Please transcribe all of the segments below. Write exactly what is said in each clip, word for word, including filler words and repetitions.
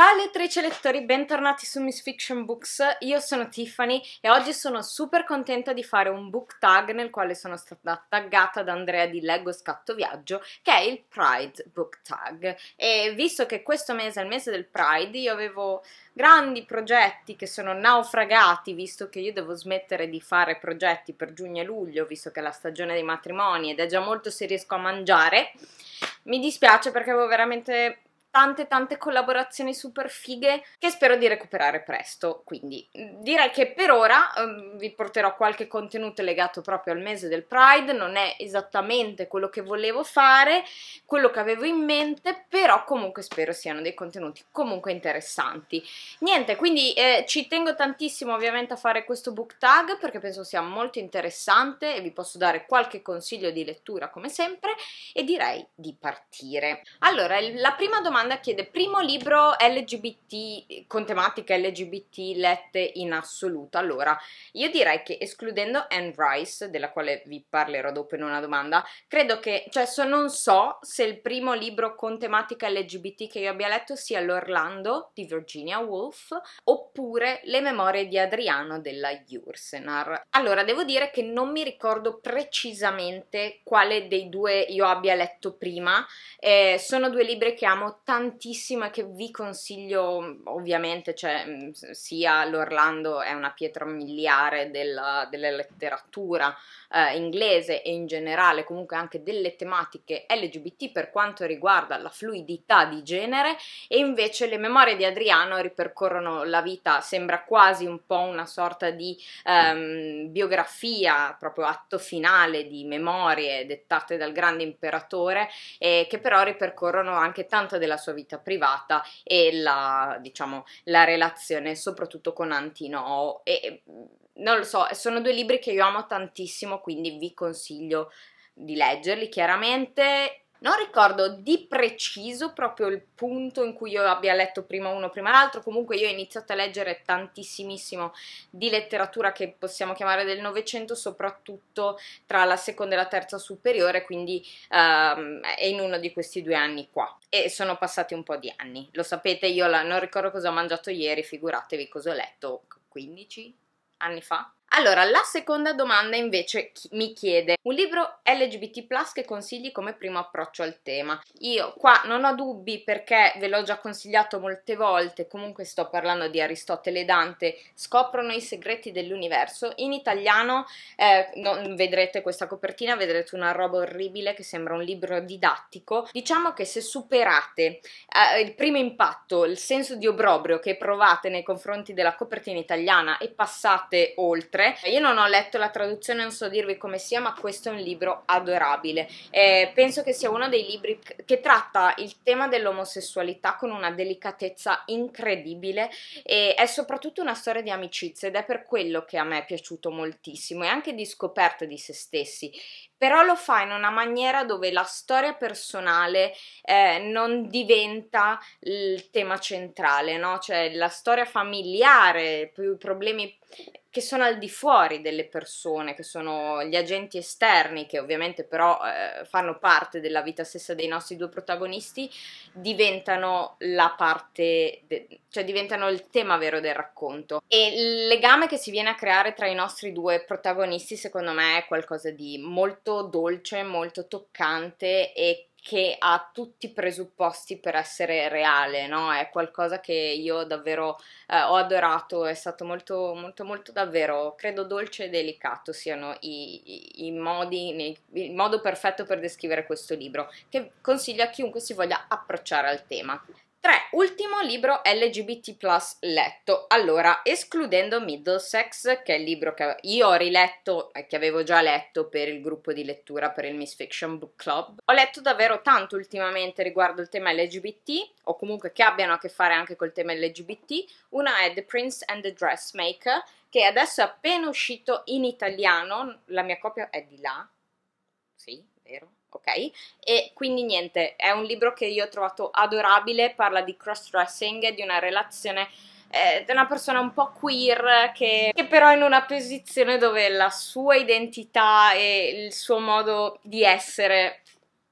Ciao lettrici e lettori, bentornati su Miss Fiction Books, io sono Tiffany e oggi sono super contenta di fare un book tag nel quale sono stata taggata da Andrea di Leggo Scatto Viaggio, che è il Pride Book Tag. E visto che questo mese è il mese del Pride, io avevo grandi progetti che sono naufragati, visto che io devo smettere di fare progetti per giugno e luglio, visto che è la stagione dei matrimoni ed è già molto se riesco a mangiare. Mi dispiace perché avevo veramente tante tante collaborazioni super fighe che spero di recuperare presto, quindi direi che per ora um, vi porterò qualche contenuto legato proprio al mese del Pride. Non è esattamente quello che volevo fare, quello che avevo in mente, però comunque spero siano dei contenuti comunque interessanti. Niente, quindi eh, ci tengo tantissimo ovviamente a fare questo book tag perché penso sia molto interessante e vi posso dare qualche consiglio di lettura come sempre, e direi di partire. Allora, la prima domanda chiede: primo libro L G B T con tematiche L G B T lette in assoluto? Allora, io direi che, escludendo Anne Rice, della quale vi parlerò dopo in una domanda, credo che, cioè so, non so se il primo libro con tematica L G B T che io abbia letto sia L'Orlando di Virginia Woolf oppure Le Memorie di Adriano della Yourcenar. Allora, devo dire che non mi ricordo precisamente quale dei due io abbia letto prima, eh, sono due libri che amo tantissima, che vi consiglio ovviamente, cioè sia L'Orlando è una pietra miliare della, della letteratura eh, inglese e in generale comunque anche delle tematiche L G B T per quanto riguarda la fluidità di genere, e invece Le Memorie di Adriano ripercorrono la vita, sembra quasi un po' una sorta di ehm, biografia, proprio atto finale di memorie dettate dal grande imperatore, eh, che però ripercorrono anche tanto della sua vita privata e la, diciamo, la relazione soprattutto con Antinoo. E non lo so, sono due libri che io amo tantissimo, quindi vi consiglio di leggerli. Chiaramente non ricordo di preciso proprio il punto in cui io abbia letto prima uno prima l'altro, comunque io ho iniziato a leggere tantissimissimo di letteratura che possiamo chiamare del Novecento, soprattutto tra la seconda e la terza superiore, quindi um, è in uno di questi due anni qua, e sono passati un po' di anni, lo sapete, io la, non ricordo cosa ho mangiato ieri, figuratevi cosa ho letto quindici anni fa. Allora, la seconda domanda invece mi chiede un libro L G B T plus che consigli come primo approccio al tema. Io qua non ho dubbi perché ve l'ho già consigliato molte volte, comunque sto parlando di Aristotele e Dante scoprono i segreti dell'universo. In italiano eh, non vedrete questa copertina, vedrete una roba orribile che sembra un libro didattico. Diciamo che se superate eh, il primo impatto, il senso di obbrobrio che provate nei confronti della copertina italiana e passate oltre, io non ho letto la traduzione, non so dirvi come sia, ma questo è un libro adorabile. Eh, penso che sia uno dei libri che tratta il tema dell'omosessualità con una delicatezza incredibile, e è soprattutto una storia di amicizia, ed è per quello che a me è piaciuto moltissimo, e anche di scoperta di se stessi. Però lo fa in una maniera dove la storia personale eh, non diventa il tema centrale, no? Cioè la storia familiare, più problemi che sono al di fuori delle persone, che sono gli agenti esterni, che ovviamente però eh, fanno parte della vita stessa dei nostri due protagonisti, diventano la parte, cioè diventano il tema vero del racconto. E il legame che si viene a creare tra i nostri due protagonisti secondo me è qualcosa di molto dolce, molto toccante, e che ha tutti i presupposti per essere reale, no? È qualcosa che io davvero eh, ho adorato, è stato molto, molto, molto davvero, credo dolce e delicato siano i, i, i modi, nei, il modo perfetto per descrivere questo libro, che consiglio a chiunque si voglia approcciare al tema. tre. Ultimo libro L G B T plus letto. Allora, escludendo Middlesex, che è il libro che io ho riletto e che avevo già letto per il gruppo di lettura per il Miss Fiction Book Club, ho letto davvero tanto ultimamente riguardo il tema L G B T, o comunque che abbiano a che fare anche col tema L G B T. Una è The Prince and the Dressmaker, che adesso è appena uscito in italiano, la mia copia è di là, sì, vero? Ok, e quindi niente, è un libro che io ho trovato adorabile, parla di cross-dressing, di una relazione eh, di una persona un po' queer che, che però è in una posizione dove la sua identità e il suo modo di essere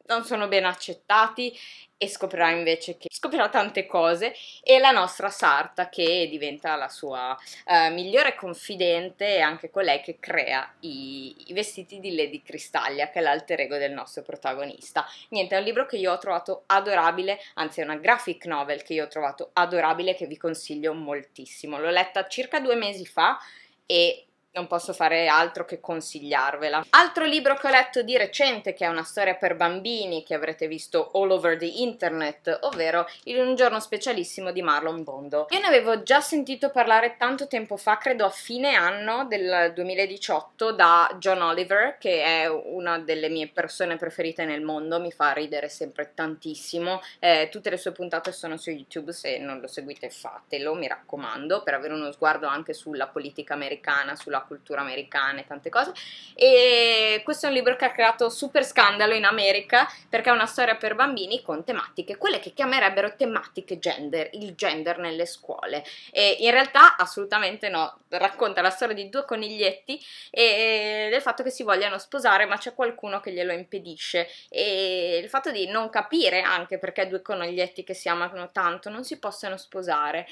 non sono ben accettati e scoprirà invece che scoprirà tante cose, e la nostra Sarta che diventa la sua uh, migliore confidente e anche colei che crea i, i vestiti di Lady Cristaglia, che è l'alter ego del nostro protagonista. Niente, è un libro che io ho trovato adorabile, anzi è una graphic novel che io ho trovato adorabile, che vi consiglio moltissimo. L'ho letta circa due mesi fa e non posso fare altro che consigliarvela. Altro libro che ho letto di recente, che è una storia per bambini che avrete visto all over the internet, ovvero Il Un giorno specialissimo di Marlon Bundo. Io ne avevo già sentito parlare tanto tempo fa, credo a fine anno del duemiladiciotto, da John Oliver, che è una delle mie persone preferite nel mondo, mi fa ridere sempre tantissimo. Eh, tutte le sue puntate sono su YouTube, se non lo seguite fatelo, mi raccomando, per avere uno sguardo anche sulla politica americana, sulla cultura americana e tante cose. E questo è un libro che ha creato super scandalo in America, perché è una storia per bambini con tematiche, quelle che chiamerebbero tematiche gender, il gender nelle scuole, e in realtà assolutamente no. Racconta la storia di due coniglietti e del fatto che si vogliano sposare, ma c'è qualcuno che glielo impedisce, e il fatto di non capire anche perché due coniglietti che si amano tanto non si possono sposare.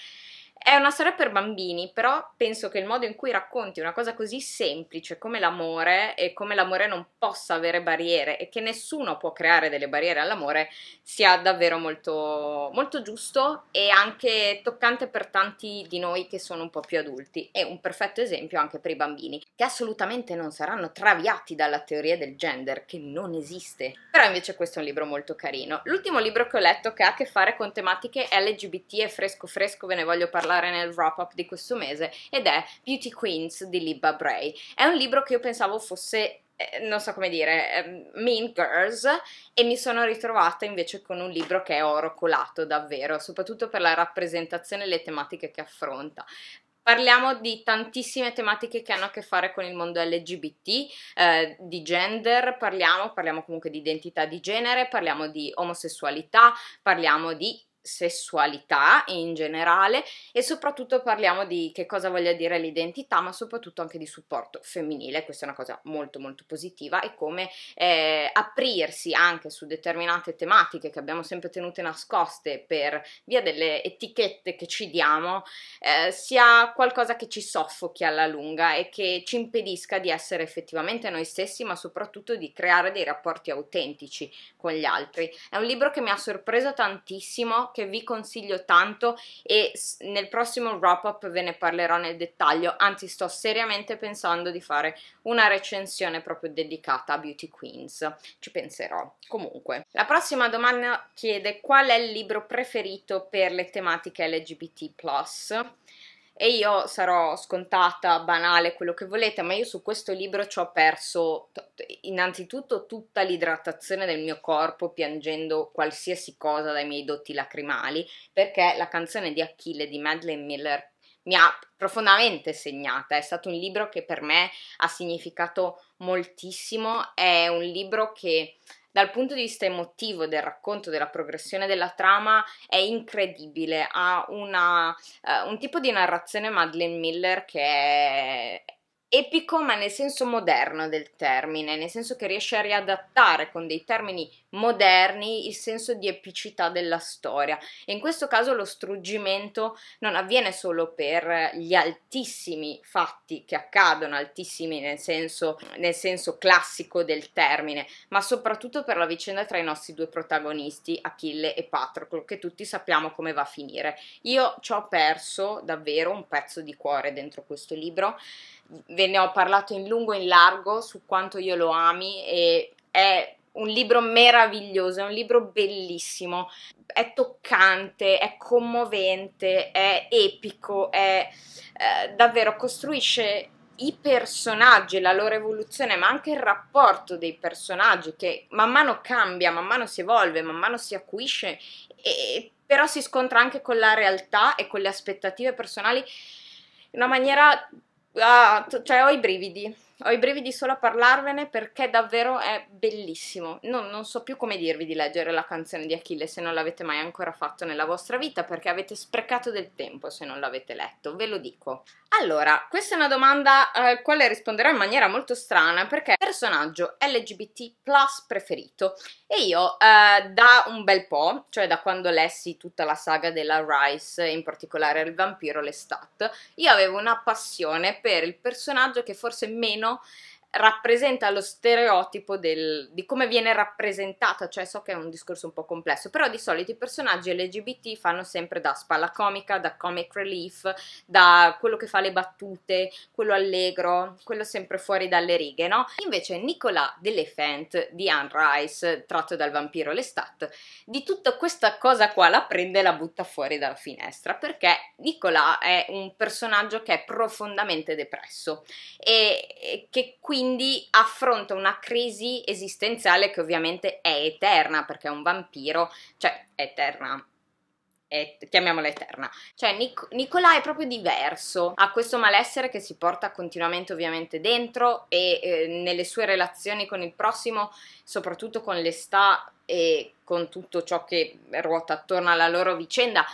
È una storia per bambini, però penso che il modo in cui racconti una cosa così semplice come l'amore, e come l'amore non possa avere barriere e che nessuno può creare delle barriere all'amore, sia davvero molto, molto giusto e anche toccante per tanti di noi che sono un po' più adulti, e un perfetto esempio anche per i bambini, che assolutamente non saranno traviati dalla teoria del gender, che non esiste. Però invece questo è un libro molto carino. L'ultimo libro che ho letto che ha a che fare con tematiche L G B T, e fresco fresco ve ne voglio parlare nel wrap up di questo mese, ed è Beauty Queens di Libba Bray. È un libro che io pensavo fosse eh, non so come dire, eh, Mean Girls, e mi sono ritrovata invece con un libro che è oro colato davvero, soprattutto per la rappresentazione e le tematiche che affronta. Parliamo di tantissime tematiche che hanno a che fare con il mondo L G B T, eh, di gender, parliamo, parliamo comunque di identità di genere, parliamo di omosessualità, parliamo di sessualità in generale, e soprattutto parliamo di che cosa voglia dire l'identità, ma soprattutto anche di supporto femminile. Questa è una cosa molto molto positiva, e come eh, aprirsi anche su determinate tematiche che abbiamo sempre tenute nascoste per via delle etichette che ci diamo, eh, sia qualcosa che ci soffochi alla lunga e che ci impedisca di essere effettivamente noi stessi, ma soprattutto di creare dei rapporti autentici con gli altri. È un libro che mi ha sorpreso tantissimo, che vi consiglio tanto, e nel prossimo wrap up ve ne parlerò nel dettaglio, anzi sto seriamente pensando di fare una recensione proprio dedicata a Beauty Queens, ci penserò. Comunque, la prossima domanda chiede qual è il libro preferito per le tematiche L G B T plus. E io sarò scontata, banale, quello che volete, ma io su questo libro ci ho perso innanzitutto tutta l'idratazione del mio corpo, piangendo qualsiasi cosa dai miei dotti lacrimali, perché La canzone di Achille di Madeleine Miller mi ha profondamente segnata. È stato un libro che per me ha significato moltissimo, è un libro che dal punto di vista emotivo, del racconto, della progressione della trama, è incredibile. Ha una, uh, un tipo di narrazione Madeleine Miller che è epico, ma nel senso moderno del termine, nel senso che riesce a riadattare con dei termini moderni il senso di epicità della storia, e in questo caso lo struggimento non avviene solo per gli altissimi fatti che accadono, altissimi nel senso, nel senso classico del termine, ma soprattutto per la vicenda tra i nostri due protagonisti, Achille e Patroclo, che tutti sappiamo come va a finire. Io ci ho perso davvero un pezzo di cuore dentro questo libro. Ve ne ho parlato in lungo e in largo su quanto io lo ami, e è un libro meraviglioso, è un libro bellissimo, è toccante, è commovente, è epico, è eh, davvero costruisce i personaggi, la loro evoluzione, ma anche il rapporto dei personaggi che man mano cambia, man mano si evolve, man mano si acuisce, e, però si scontra anche con la realtà e con le aspettative personali in una maniera... Ah, cioè ho i brividi, Ho i brividi solo a parlarvene perché davvero è bellissimo. Non, non so più come dirvi di leggere La canzone di Achille se non l'avete mai ancora fatto nella vostra vita, perché avete sprecato del tempo se non l'avete letto, ve lo dico. Allora, questa è una domanda alla quale risponderò in maniera molto strana, perché il personaggio L G B T plus preferito, e io eh, da un bel po', cioè da quando lessi tutta la saga della Rice, in particolare Il vampiro Lestat, io avevo una passione per il personaggio che forse meno rappresenta lo stereotipo del, di come viene rappresentata, cioè so che è un discorso un po' complesso, però di solito i personaggi L G B T fanno sempre da spalla comica, da comic relief, da quello che fa le battute, quello allegro, quello sempre fuori dalle righe, no? Invece Nicolas Delefonte di Anne Rice, tratto dal vampiro Lestat, di tutta questa cosa qua la prende e la butta fuori dalla finestra, perché Nicolas è un personaggio che è profondamente depresso e che quindi quindi affronta una crisi esistenziale che ovviamente è eterna, perché è un vampiro, cioè è eterna, è, chiamiamola eterna. Cioè Nic- Nicolas è proprio diverso, ha questo malessere che si porta continuamente ovviamente dentro e eh, nelle sue relazioni con il prossimo, soprattutto con l'està e con tutto ciò che ruota attorno alla loro vicenda,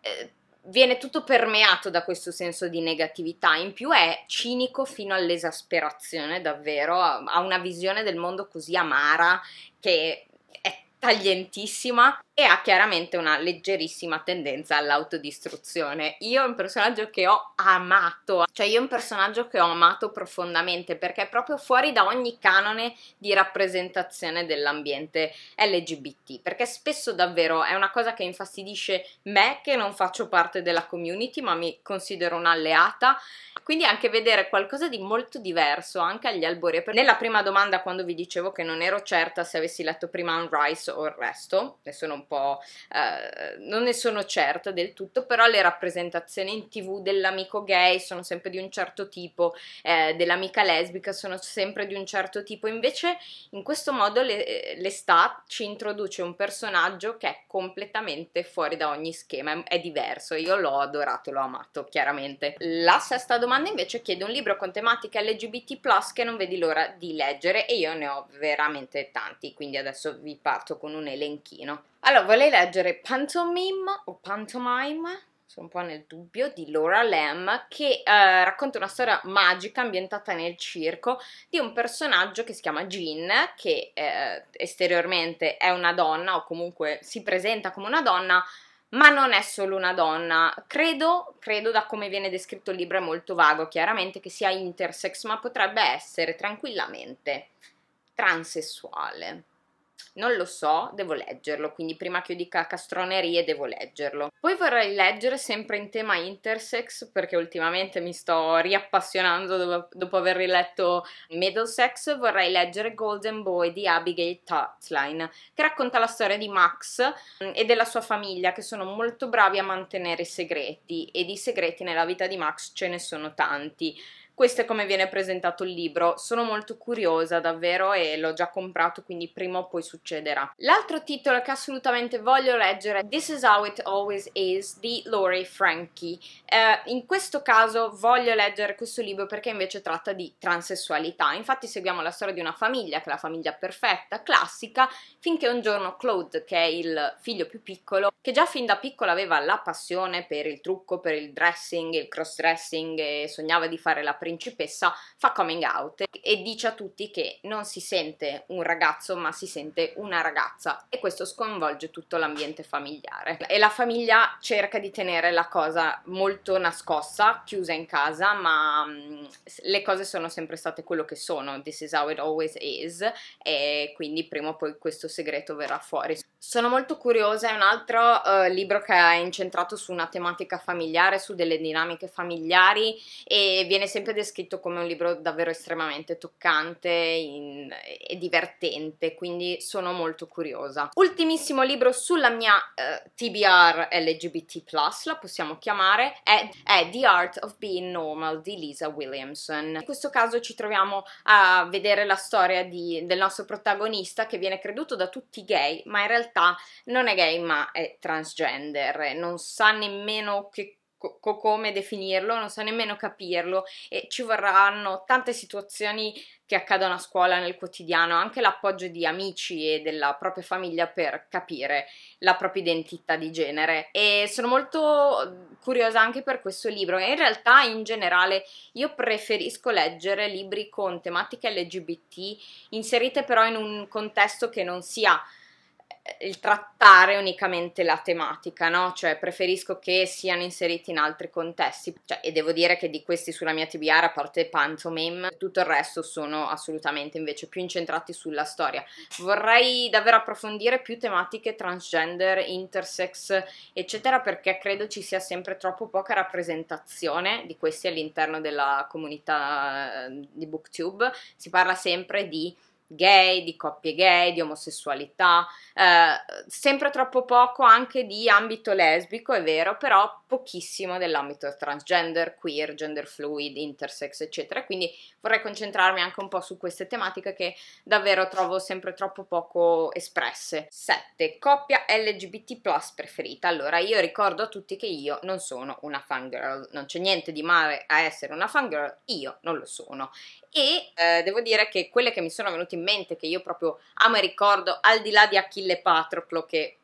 eh, viene tutto permeato da questo senso di negatività. In più è cinico fino all'esasperazione, davvero, ha una visione del mondo così amara che è taglientissima e ha chiaramente una leggerissima tendenza all'autodistruzione. Io è un personaggio che ho amato, cioè io è un personaggio che ho amato profondamente perché è proprio fuori da ogni canone di rappresentazione dell'ambiente L G B T, perché spesso davvero è una cosa che infastidisce me che non faccio parte della community ma mi considero un'alleata, quindi anche vedere qualcosa di molto diverso anche agli albori. Nella prima domanda, quando vi dicevo che non ero certa se avessi letto prima Anne Rice o il resto, ne sono un po' eh, non ne sono certa del tutto, però le rappresentazioni in tv dell'amico gay sono sempre di un certo tipo, eh, dell'amica lesbica sono sempre di un certo tipo, invece in questo modo Lestat ci introduce un personaggio che è completamente fuori da ogni schema, è, è diverso, io l'ho adorato, l'ho amato chiaramente. La sesta domanda invece chiede un libro con tematiche L G B T plus, che non vedi l'ora di leggere, e io ne ho veramente tanti, quindi adesso vi parto con un elenchino. Allora, vorrei leggere Pantomime o Pantomime, sono un po' nel dubbio, di Laura Lamb, che eh, racconta una storia magica ambientata nel circo di un personaggio che si chiama Jean, che eh, esteriormente è una donna, o comunque si presenta come una donna, ma non è solo una donna, credo, credo da come viene descritto il libro, è molto vago chiaramente, che sia intersex, ma potrebbe essere tranquillamente transessuale. Non lo so, devo leggerlo, quindi prima che io dica castronerie devo leggerlo. Poi vorrei leggere, sempre in tema intersex, perché ultimamente mi sto riappassionando dopo, dopo aver riletto Middlesex, vorrei leggere Golden Boy di Abigail Tatline, che racconta la storia di Max e della sua famiglia, che sono molto bravi a mantenere i segreti, e di segreti nella vita di Max ce ne sono tanti. Questo è come viene presentato il libro, sono molto curiosa davvero e l'ho già comprato, quindi prima o poi succederà. L'altro titolo che assolutamente voglio leggere è This is how it always is di Lori Franchi. Eh, in questo caso voglio leggere questo libro perché invece tratta di transessualità, infatti seguiamo la storia di una famiglia, che è la famiglia perfetta, classica, finché un giorno Claude, che è il figlio più piccolo, che già fin da piccolo aveva la passione per il trucco, per il dressing, il cross dressing, e sognava di fare la principessa, fa coming out e dice a tutti che non si sente un ragazzo ma si sente una ragazza, e questo sconvolge tutto l'ambiente familiare e la famiglia cerca di tenere la cosa molto nascosta, chiusa in casa, ma mh, le cose sono sempre state quello che sono, this is how it always is, e quindi prima o poi questo segreto verrà fuori. Sono molto curiosa, è un altro uh, libro che è incentrato su una tematica familiare, su delle dinamiche familiari, e viene sempre descritto come un libro davvero estremamente toccante in, e divertente, quindi sono molto curiosa. Ultimissimo libro sulla mia eh, T B R L G B T plus, la possiamo chiamare, è, è The Art of Being Normal di Lisa Williamson. In questo caso ci troviamo a vedere la storia di, del nostro protagonista, che viene creduto da tutti gay, ma in realtà non è gay ma è transgender, non sa nemmeno che co co come definirlo, non so nemmeno capirlo, e ci vorranno tante situazioni che accadono a scuola nel quotidiano, anche l'appoggio di amici e della propria famiglia per capire la propria identità di genere. E sono molto curiosa anche per questo libro. In realtà in generale io preferisco leggere libri con tematiche L G B T inserite però in un contesto che non sia il trattare unicamente la tematica, no? Cioè preferisco che siano inseriti in altri contesti, cioè, e devo dire che di questi sulla mia T B R, a parte Pantomime, tutto il resto sono assolutamente invece più incentrati sulla storia. Vorrei davvero approfondire più tematiche transgender, intersex eccetera, perché credo ci sia sempre troppo poca rappresentazione di questi all'interno della comunità di BookTube. Si parla sempre di gay, di coppie gay, di omosessualità, eh, sempre troppo poco anche di ambito lesbico, è vero, però pochissimo dell'ambito transgender, queer, gender fluid, intersex eccetera. Quindi vorrei concentrarmi anche un po' su queste tematiche che davvero trovo sempre troppo poco espresse. sette. Coppia L G B T plus preferita. Allora, io ricordo a tutti che io non sono una fangirl, non c'è niente di male a essere una fangirl, io non lo sono, e eh, devo dire che quelle che mi sono venute in mente, che io proprio amo e ricordo, al di là di Achille e Patroclo, che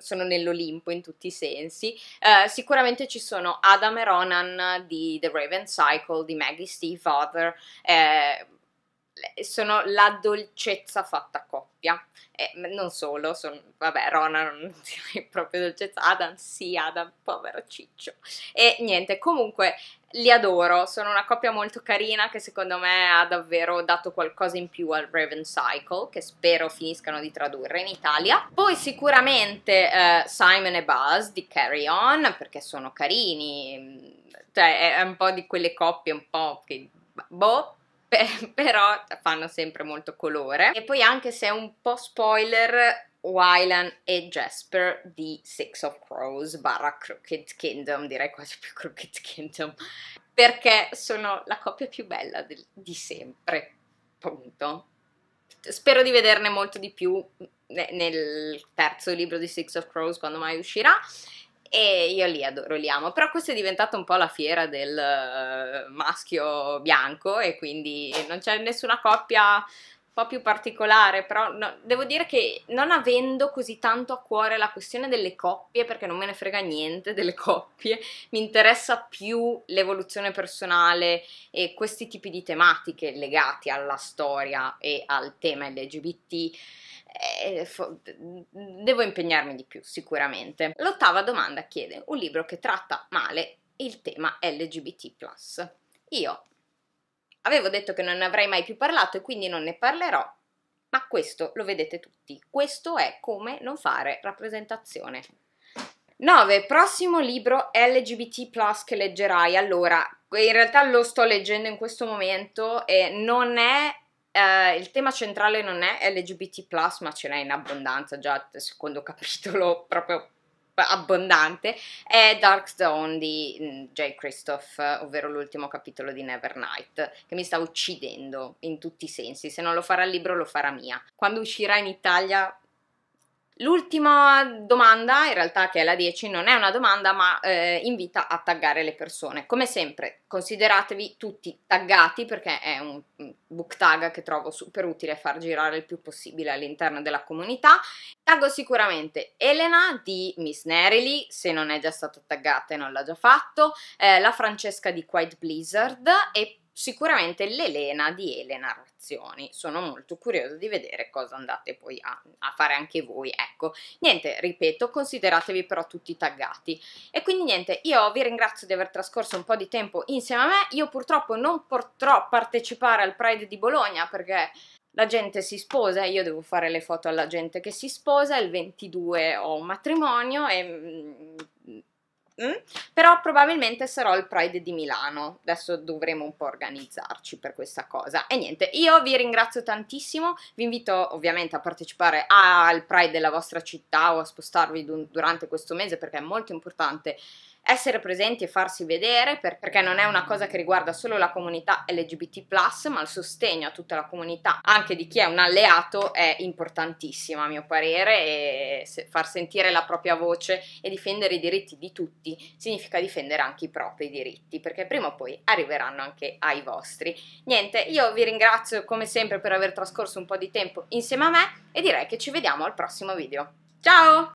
sono nell'Olimpo in tutti i sensi, eh, sicuramente ci sono Adam e Ronan di The Raven Cycle, di Maggie Stiefvater, eh, sono la dolcezza fatta coppia, eh, non solo, sono, vabbè, Ronan non è proprio dolcezza, Adam sì, Adam povero ciccio, e niente, comunque li adoro, sono una coppia molto carina che secondo me ha davvero dato qualcosa in più al Raven Cycle, che spero finiscano di tradurre in Italia. Poi sicuramente eh, Simon e Buzz di Carry On, perché sono carini, cioè è un po' di quelle coppie un po' che boh, però fanno sempre molto colore. E poi, anche se è un po' spoiler, Wylan e Jasper di Six of Crows barra Crooked Kingdom, direi quasi più Crooked Kingdom, perché sono la coppia più bella del, di sempre, punto. Spero di vederne molto di più nel terzo libro di Six of Crows, quando mai uscirà, e io li adoro, li amo, però questa è diventata un po' la fiera del uh, maschio bianco, e quindi non c'è nessuna coppia un po' più particolare. Però no, devo dire che non avendo così tanto a cuore la questione delle coppie, perché non me ne frega niente delle coppie, mi interessa più l'evoluzione personale e questi tipi di tematiche legati alla storia e al tema L G B T, devo impegnarmi di più sicuramente. L'ottava domanda chiede un libro che tratta male il tema L G B T plus. Io avevo detto che non ne avrei mai più parlato e quindi non ne parlerò, ma questo lo vedete tutti. Questo è Come non fare rappresentazione. nove. Prossimo libro L G B T plus che leggerai. Allora, in realtà lo sto leggendo in questo momento e non è... Uh, il tema centrale non è L G B T plus, ma ce n'è in abbondanza, già secondo capitolo proprio abbondante, è Dark Zone di J. Christoph, ovvero l'ultimo capitolo di Nevernight, che mi sta uccidendo in tutti i sensi. Se non lo farà il libro, lo farà mia. Quando uscirà in Italia... L'ultima domanda, in realtà, che è la dieci, non è una domanda ma eh, invita a taggare le persone. Come sempre consideratevi tutti taggati, perché è un book tag che trovo super utile far girare il più possibile all'interno della comunità. Taggo sicuramente Elena di Miss Nerily, se non è già stata taggata e non l'ha già fatto, eh, la Francesca di Quiet Blizzard e sicuramente l'Elena di Elena Razioni. Sono molto curiosa di vedere cosa andate poi a, a fare anche voi, ecco. Niente, ripeto, consideratevi però tutti taggati. E quindi niente, io vi ringrazio di aver trascorso un po' di tempo insieme a me. Io purtroppo non potrò partecipare al Pride di Bologna perché la gente si sposa e io devo fare le foto alla gente che si sposa. Il ventidue ho un matrimonio e... Mm? Però probabilmente sarò al Pride di Milano, adesso dovremo un po' organizzarci per questa cosa. E niente, io vi ringrazio tantissimo, vi invito ovviamente a partecipare al Pride della vostra città o a spostarvi durante questo mese, perché è molto importante essere presenti e farsi vedere, per, perché non è una cosa che riguarda solo la comunità L G B T plus, ma il sostegno a tutta la comunità, anche di chi è un alleato, è importantissimo a mio parere, e se, far sentire la propria voce e difendere i diritti di tutti significa difendere anche i propri diritti, perché prima o poi arriveranno anche ai vostri. Niente, io vi ringrazio come sempre per aver trascorso un po' di tempo insieme a me e direi che ci vediamo al prossimo video. Ciao!